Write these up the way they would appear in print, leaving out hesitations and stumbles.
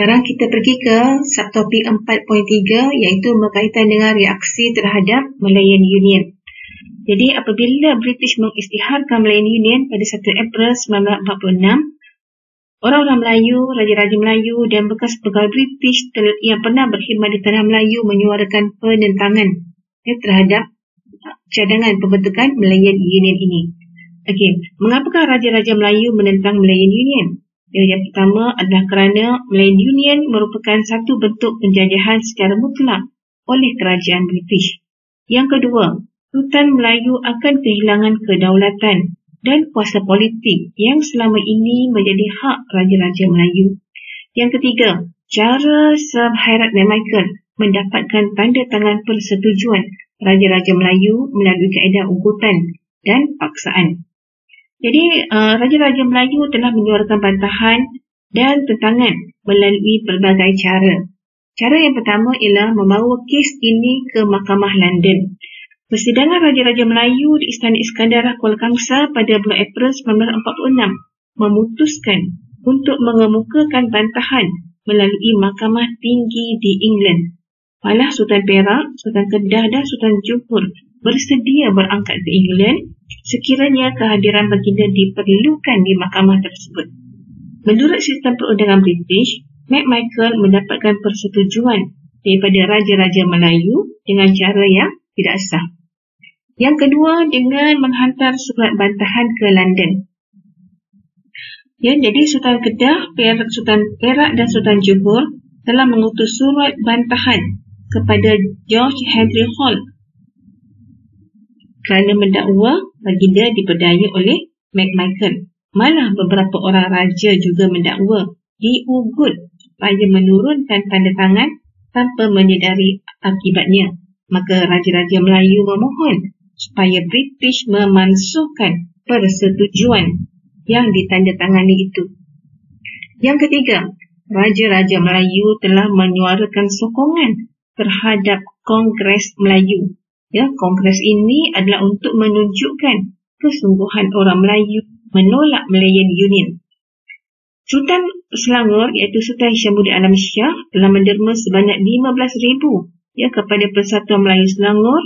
Sekarang kita pergi ke subtopik 4.3 iaitu berkaitan dengan reaksi terhadap Malayan Union. Jadi apabila British mengisytiharkan Malayan Union pada 1 April 1946, orang-orang Melayu, raja-raja Melayu dan bekas pegawai British yang pernah berkhidmat di tanah Melayu menyuarakan penentangan terhadap cadangan pembentukan Malayan Union ini. Okey, mengapakah raja-raja Melayu menentang Malayan Union? Yang pertama adalah kerana Malayan Union merupakan satu bentuk penjajahan secara mutlak oleh kerajaan British. Yang kedua, Sultan Melayu akan kehilangan kedaulatan dan kuasa politik yang selama ini menjadi hak raja-raja Melayu. Yang ketiga, cara Sir Hubert MacMichael mendapatkan tanda tangan persetujuan raja-raja Melayu melalui kaedah ungkutan dan paksaan. Jadi, raja-raja Melayu telah menyuarakan bantahan dan tentangan melalui pelbagai cara. Cara yang pertama ialah membawa kes ini ke Mahkamah London. Persidangan raja-raja Melayu di Istana Iskandar, Kuala Kangsar pada bulan April 1946 memutuskan untuk mengemukakan bantahan melalui mahkamah tinggi di England. Malah Sultan Perak, Sultan Kedah dan Sultan Johor bersedia berangkat ke England sekiranya kehadiran baginda diperlukan di mahkamah tersebut. Menurut sistem perundangan British, MacMichael mendapatkan persetujuan daripada raja-raja Melayu dengan cara yang tidak sah. Yang kedua, dengan menghantar surat bantahan ke London. Ya, jadi Sultan Kedah, Sultan Perak dan Sultan Johor telah mengutus surat bantahan kepada George Henry Hall kerana mendakwa baginda diperdaya oleh MacMichael. Malah beberapa orang raja juga mendakwa diugut supaya menurunkan tanda tangan tanpa menyedari akibatnya. Maka raja-raja Melayu memohon supaya British memansuhkan persetujuan yang ditandatangani itu. Yang ketiga, raja-raja Melayu telah menyuarakan sokongan terhadap Kongres Melayu. Ya, Kongres ini adalah untuk menunjukkan kesungguhan orang Melayu menolak Malayan Union. Sultan Selangor iaitu Sultan Hishamuddin Alam Shah telah menderma sebanyak 15,000 kepada Persatuan Melayu Selangor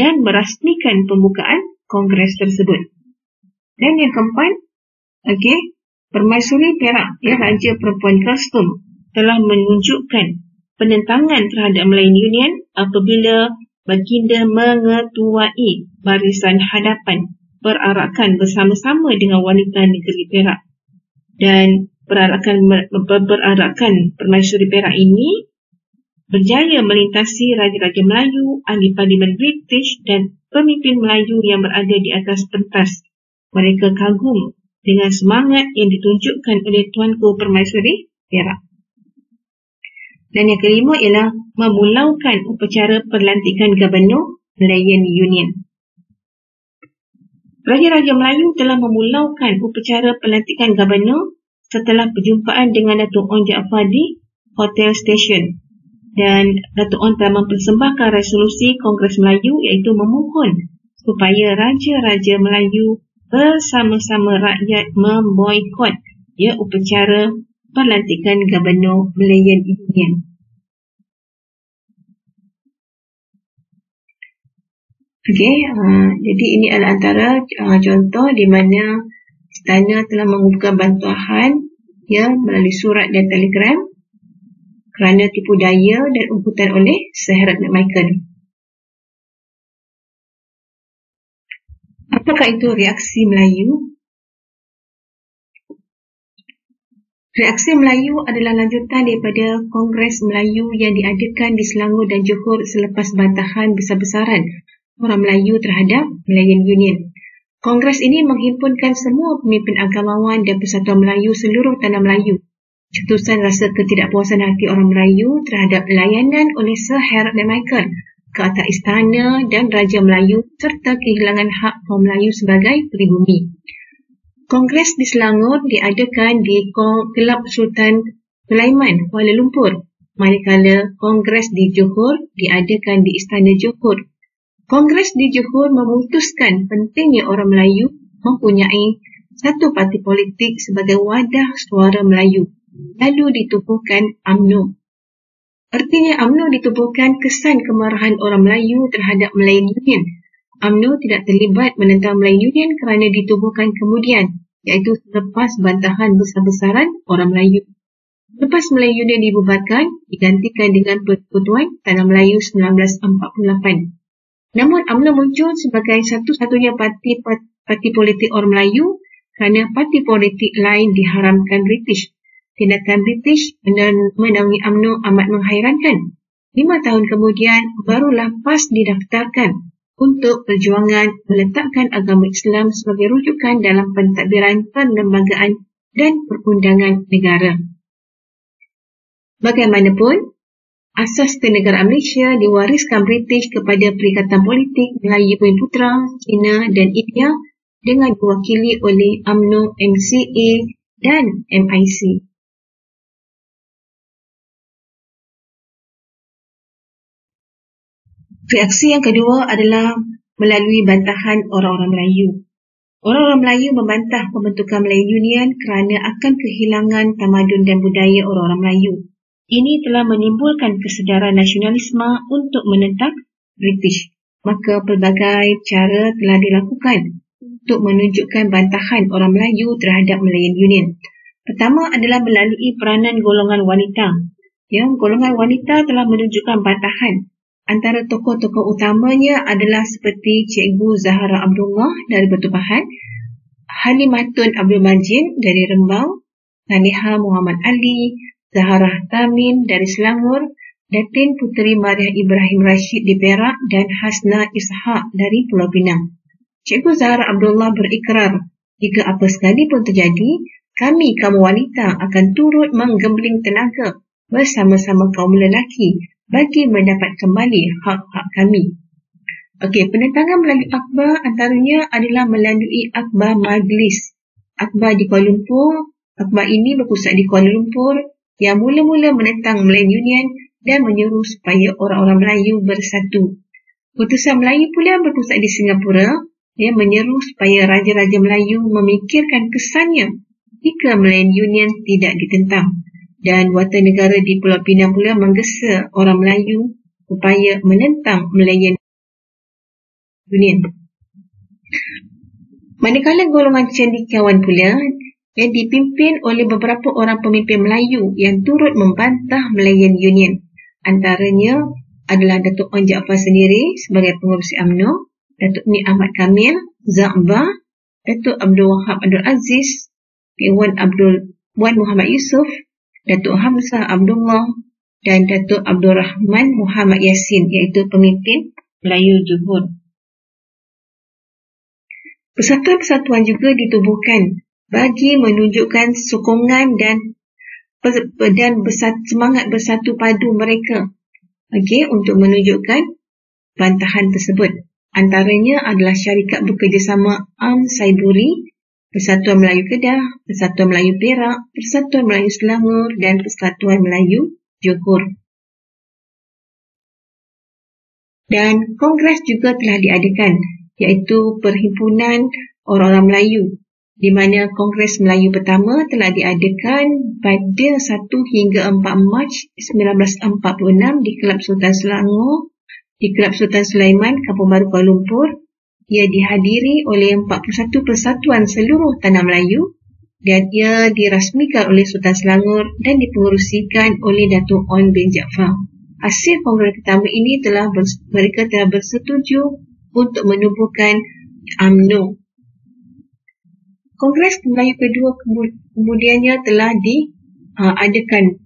dan merasmikan pembukaan Kongres tersebut. Dan yang keempat, Permaisuri Perak, Raja Perempuan Kustom telah menunjukkan penentangan terhadap Malayan Union apabila baginda mengetuai barisan hadapan perarakan bersama-sama dengan wanita negeri Perak. Dan perarakan Permaisuri Perak ini berjaya melintasi raja-raja Melayu, ahli parlimen British dan pemimpin Melayu yang berada di atas pentas. Mereka kagum dengan semangat yang ditunjukkan oleh Tuanku Permaisuri Perak. Dan yang kelima ialah memulaukan upacara perlantikan Gubernur Malayan Union. Raja-raja Melayu telah memulaukan upacara perlantikan Gubernur setelah perjumpaan dengan Dato' Onn Ja'afar di Hotel Station. Dan Dato' Onn telah mempersembahkan resolusi Kongres Melayu iaitu memohon supaya raja-raja Melayu bersama-sama rakyat memboikot upacara perlantikan Gubernur Malayan Union. Jadi ini adalah antara contoh di mana istana telah mengumpulkan bantuan melalui surat dan telegram kerana tipu daya dan ungkutan oleh Sir Hubert MacMichael. Apakah itu reaksi Melayu? Reaksi Melayu adalah lanjutan daripada Kongres Melayu yang diadakan di Selangor dan Johor selepas bantahan besar-besaran orang Melayu terhadap Malayan Union. Kongres ini menghimpunkan semua pemimpin agamawan dan Persatuan Melayu seluruh tanah Melayu. Cetusan rasa ketidakpuasan hati orang Melayu terhadap layanan oleh Sir Hubert MacMichael ke atas istana dan raja Melayu serta kehilangan hak orang Melayu sebagai peribumi. Kongres di Selangor diadakan di Kelab Sultan Sulaiman, Kuala Lumpur, manakala Kongres di Johor diadakan di Istana Johor. Kongres di Johor memutuskan pentingnya orang Melayu mempunyai satu parti politik sebagai wadah suara Melayu lalu ditubuhkan UMNO. Artinya UMNO ditubuhkan kesan kemarahan orang Melayu terhadap Malayan Union. UMNO tidak terlibat menentang Malayan Union kerana ditubuhkan kemudian, iaitu selepas bantahan besar-besaran orang Melayu. Lepas Melayu Union dibubarkan, digantikan dengan Pertubuhan Tanah Melayu 1948. Namun UMNO muncul sebagai satu-satunya parti politik orang Melayu kerana parti politik lain diharamkan British. Tindakan British menaungi UMNO amat menghairankan. 5 tahun kemudian, barulah PAS didaftarkan untuk perjuangan meletakkan agama Islam sebagai rujukan dalam pentadbiran perlembagaan dan perundangan negara. Bagaimanapun, asas kenegaraan Malaysia diwariskan British kepada Perikatan Politik Melayu Putera, China dan India dengan diwakili oleh UMNO, MCA dan MIC. Reaksi yang kedua adalah melalui bantahan orang-orang Melayu. Orang-orang Melayu membantah pembentukan Malayan Union kerana akan kehilangan tamadun dan budaya orang-orang Melayu. Ini telah menimbulkan kesedaran nasionalisme untuk menentang British. Maka pelbagai cara telah dilakukan untuk menunjukkan bantahan orang Melayu terhadap Malayan Union. Pertama adalah melalui peranan golongan wanita. Ya, golongan wanita telah menunjukkan bantahan. Antara tokoh-tokoh utamanya adalah seperti Cikgu Zahara Abdullah dari Batu Pahat, Halimatun Abdul Majin dari Rembau, Hanifah Muhammad Ali, Zaharah Tamin dari Selangor, Datin Puteri Maria Ibrahim Rashid di Perak dan Hasna Ishaq dari Pulau Pinang. Cikgu Zahara Abdullah berikrar, jika apa sekalipun terjadi, kami kaum wanita akan turut menggembling tenaga bersama-sama kaum lelaki bagi mendapat kembali hak-hak kami. Okey, penentangan melalui akhbar antaranya adalah melalui akhbar majlis. Akhbar di Kuala Lumpur, akhbar ini berpusat di Kuala Lumpur yang mula-mula menentang Malayan Union dan menyuruh supaya orang-orang Melayu bersatu. Utusan Melayu pula berpusat di Singapura yang menyeru supaya raja-raja Melayu memikirkan kesannya jika Malayan Union tidak ditentang. Dan wartanegara di Pulau Pinang pula menggesa orang Melayu supaya menentang Malayan Union. Manakala golongan cendekiawan pula yang dipimpin oleh beberapa orang pemimpin Melayu yang turut membantah Malayan Union. Antaranya adalah Dato' Onn Ja'afar sendiri sebagai pengurusi UMNO, Datuk Nik Ahmad Kamil, Za'abah, Datuk Abdul Wahab Abdul Aziz, Wan Muhammad Yusuf, Datuk Hamzah Abdullah dan Datuk Abdul Rahman Muhammad Yasin iaitu pemimpin Melayu Johor. Persatuan-persatuan juga ditubuhkan bagi menunjukkan sokongan dan semangat bersatu padu mereka. Okey, untuk menunjukkan bantahan tersebut. Antaranya adalah syarikat bekerjasama Am Saiburi, Persatuan Melayu Kedah, Persatuan Melayu Perak, Persatuan Melayu Selangor dan Persatuan Melayu Johor. Dan kongres juga telah diadakan, iaitu Perhimpunan Orang-orang Melayu, di mana Kongres Melayu pertama telah diadakan pada 1 hingga 4 Mac 1946 di Kelab Sultan Selangor, di Kelab Sultan Sulaiman, Kampung Baru, Kuala Lumpur. Ia dihadiri oleh 41 persatuan seluruh tanah Melayu dan ia dirasmikan oleh Sultan Selangor dan dipengerusikan oleh Dato' Onn bin Ja'afar. Hasil kongres pertama ini mereka telah bersetuju untuk menubuhkan UMNO. Kongres Melayu kedua kemudiannya telah diadakan.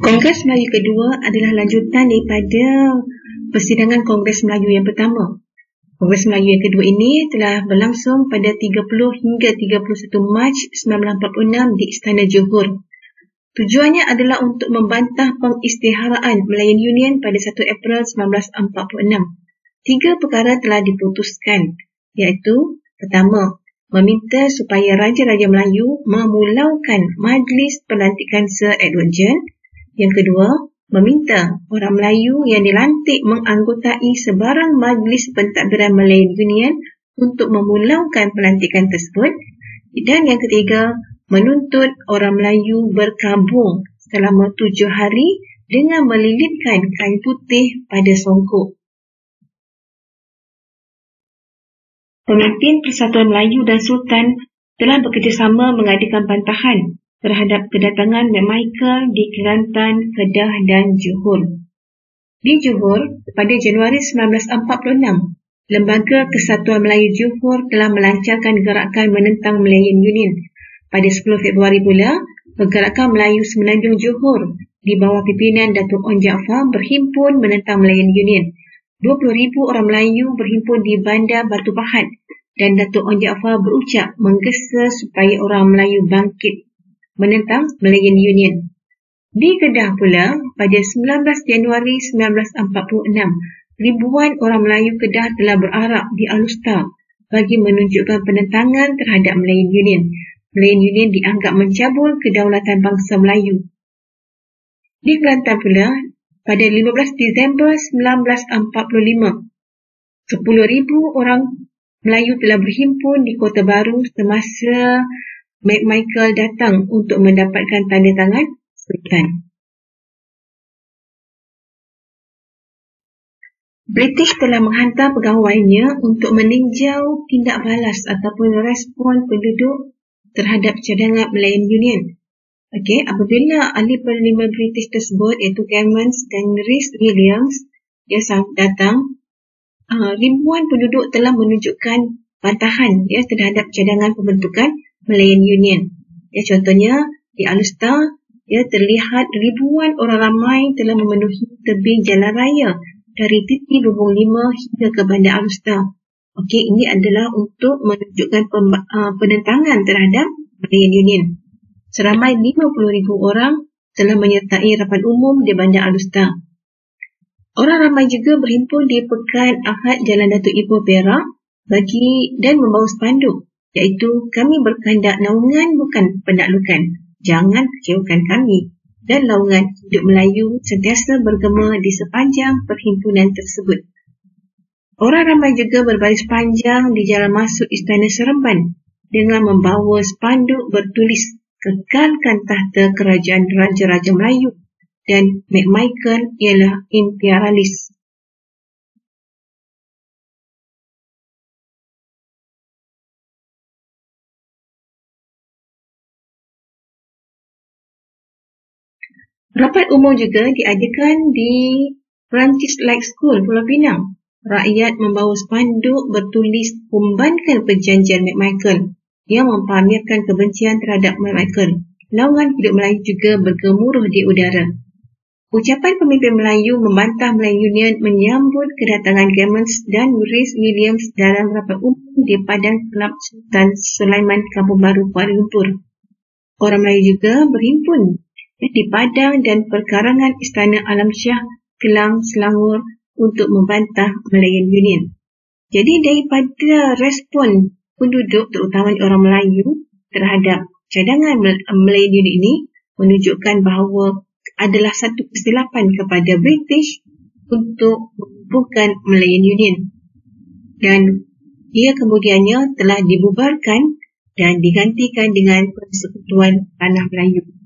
Kongres Melayu kedua adalah lanjutan daripada persidangan Kongres Melayu yang pertama. Kongres Melayu yang kedua ini telah berlangsung pada 30 hingga 31 Mac 1946 di Istana Johor. Tujuannya adalah untuk membantah pengisytiharaan Malayan Union pada 1 April 1946. 3 perkara telah diputuskan, iaitu pertama, meminta supaya raja-raja Melayu memulaukan majlis pelantikan Sir Edward Jenn. Yang kedua, meminta orang Melayu yang dilantik menganggotai sebarang majlis pentadbiran Malayan Union untuk memulangkan pelantikan tersebut, dan yang ketiga, menuntut orang Melayu berkabung selama 7 hari dengan melilitkan kain putih pada songkok. Pemimpin Persatuan Melayu dan Sultan telah bekerjasama mengadakan bantahan terhadap kedatangan MacMichael di Kelantan, Kedah dan Johor. Di Johor, pada Januari 1946, Lembaga Kesatuan Melayu Johor telah melancarkan gerakan menentang Malayan Union. Pada 10 Februari pula, Pergerakan Melayu Semenanjung Johor di bawah pimpinan Dato' Onn Ja'afar berhimpun menentang Malayan Union. 20,000 orang Melayu berhimpun di Bandar Batu Pahat dan Dato' Onn Ja'afar berucap menggesa supaya orang Melayu bangkit menentang Malayan Union. Di Kedah pula, pada 19 Januari 1946, ribuan orang Melayu Kedah telah berarak di Alustar bagi menunjukkan penentangan terhadap Malayan Union. Malayan Union dianggap mencabul kedaulatan bangsa Melayu. Di Kelantan pula, pada 15 Disember 1945, 10,000 orang Melayu telah berhimpun di Kota Baru semasa MacMichael datang untuk mendapatkan tanda tangan Sultan. British telah menghantar pegawainya untuk meninjau tindak balas ataupun respon penduduk terhadap cadangan Malayan Union. Okey, apabila ahli parlimen British tersebut iaitu Gammons dan Rhys Williams yang datang, ribuan penduduk telah menunjukkan bantahan terhadap cadangan pembentukan Malayan Union. Contohnya, di Alustar, terlihat ribuan orang ramai telah memenuhi tebing jalan raya dari titik Lubung 5 hingga ke Bandar Alustar. Okey, ini adalah untuk menunjukkan penentangan terhadap Malayan Union. Seramai 50,000 orang telah menyertai rapat umum di Bandar Alustar. Orang ramai juga berhimpun di Pekan Ahad Jalan Datuk Ipoh Perak dan membawa spanduk, iaitu kami berkandak naungan bukan penaklukan, jangan kecewakan kami, dan naungan hidup Melayu sentiasa bergema di sepanjang perhimpunan tersebut. Orang ramai juga berbaris panjang di jalan masuk Istana Seremban dengan membawa spanduk bertulis kekalkan tahta kerajaan Raja-Raja Melayu dan MacMichael ialah imperialis. Rapat umum juga diadakan di Perancis Light School, Pulau Pinang. Rakyat membawa spanduk bertulis "Humbankan Perjanjian MacMichael" yang mempamerkan kebencian terhadap MacMichael. Laungan hidup Melayu juga bergemuruh di udara. Ucapan pemimpin Melayu membantah Malayan Union menyambut kedatangan Gammons dan Rhys Williams dalam rapat umum di Padang Kelab Sultan Sulaiman, Kampung Baru, Kuala Lumpur. Orang Melayu juga berhimpun di Padang dan perkarangan Istana Alam Shah, Kelang, Selangor untuk membantah Malayan Union. Jadi daripada respon penduduk terutama orang Melayu terhadap cadangan Malayan Union ini menunjukkan bahawa adalah satu kesilapan kepada British untuk mengumpulkan Malayan Union, dan ia kemudiannya telah dibubarkan dan digantikan dengan Persatuan Tanah Melayu.